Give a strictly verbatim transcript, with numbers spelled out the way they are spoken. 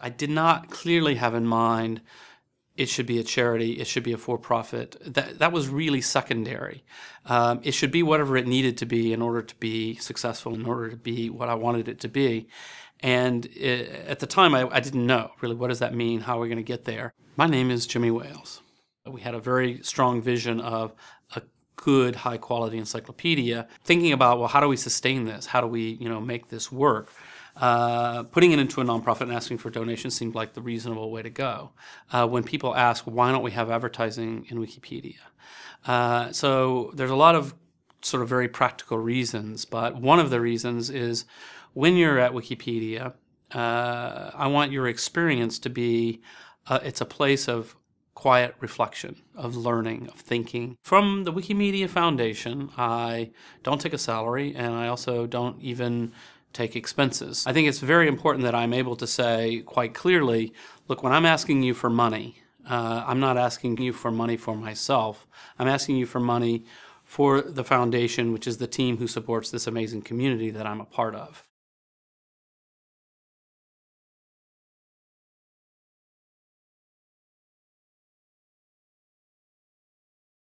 I did not clearly have in mind it should be a charity, it should be a for-profit. That, that was really secondary. Um, it should be whatever it needed to be in order to be successful, in order to be what I wanted it to be. And it, at the time, I, I didn't know, really, what does that mean? How are we going to get there? My name is Jimmy Wales. We had a very strong vision of a good, high-quality encyclopedia, thinking about, well, how do we sustain this? How do we, you know, make this work? Uh, putting it into a nonprofit and asking for donations seemed like the reasonable way to go. Uh, when people ask, why don't we have advertising in Wikipedia? Uh, so there's a lot of sort of very practical reasons, but one of the reasons is when you're at Wikipedia, uh, I want your experience to be, uh, it's a place of quiet reflection, of learning, of thinking. From the Wikimedia Foundation, I don't take a salary, and I also don't even take expenses. I think it's very important that I'm able to say quite clearly, look, when I'm asking you for money, uh, I'm not asking you for money for myself. I'm asking you for money for the foundation, which is the team who supports this amazing community that I'm a part of.